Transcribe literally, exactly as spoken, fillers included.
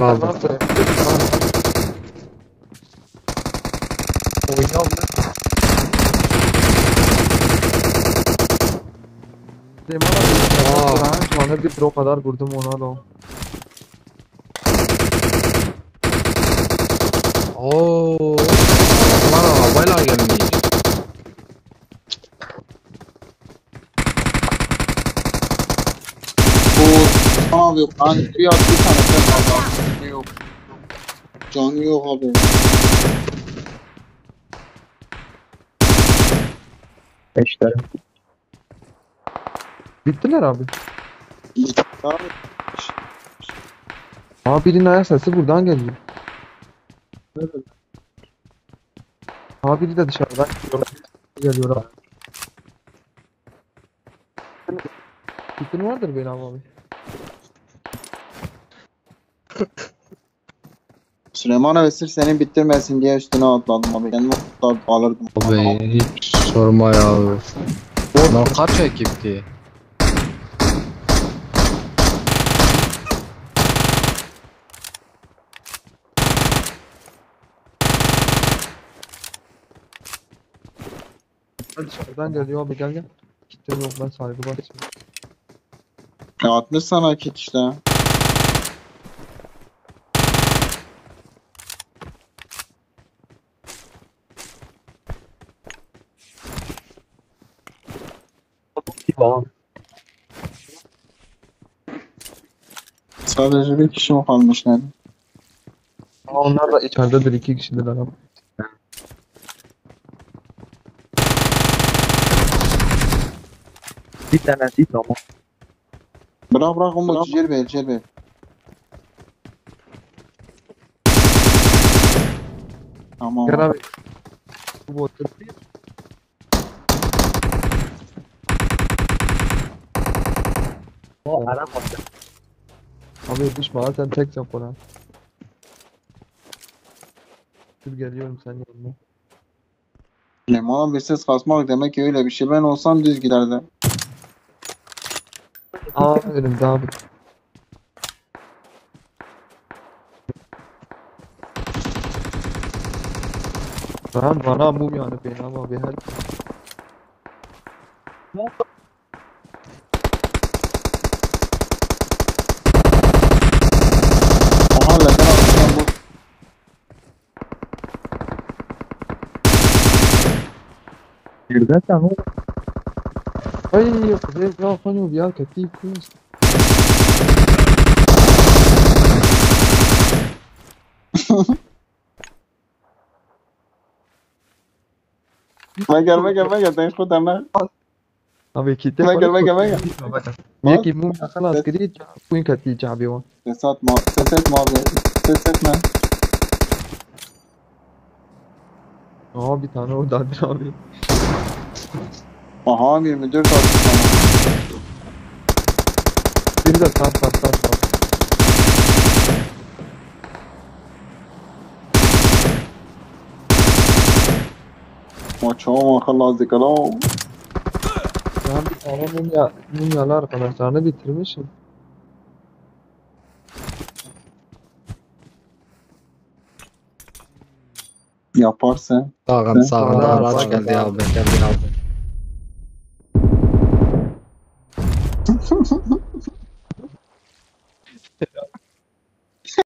Aldım. Oyunu aldım. Aaa bana bir o kadar vurdum ona da. Ooo lan arabayla gelmiş. Abi ben bir at bir tane yok. Canı yok abi. Eşler. Bittiler abi. Abi. Aa birinin ayak sesi buradan geliyor. Evet. Aa biri de dışarıdan geliyor abi. Bitin vardır benim abi. Süleyman Avesir seni bitirmesin diye üstüne atladım abi. Kendimi alırdım. Abi hiç sorma ya abi. Lan kaç ekipti? Dışarıdan geliyor abi, gel gel. Kitlerim yok lan, saygı var. Ya atmış sana kit işte. Tamam. Sadece bir kişi mi kalmış yani? Ama onlar da içeridedir, iki kişidir adam. Bir tane değil ama. Bırak bırak onu, ciğer ver, ciğer ver. Tamam. Gel abi. Bu oturdu. O adam attı. Abi düşme lan, sen tek yap ona. Dur geliyorum senin yanına. Lemona bir ses kasmak demek ki öyle bir şey. Ben olsam düz giderdim. Aa önümde abi. Ben bana mum yani beni ama bir her... Güzel tamam. Ay yok, ben konuyu bir arka tipi. Mega mega mega tens conta mais. Abi kitle. Mega mega mega. Ne ki mum akala skrid, queen kati çabiyor. Sesat ma, sesat ma, sesat ma. Aa bir tane o da abi. Aha abi müdür kaldı sana. Bir de tat tat tat tat. Maço akıllı azdık adam. Ben bir tane mumya, mumyalı arkadaşlarını bitirmişim. Yaparsın. Sağdan sağdan araç geldi abi, geldi abi.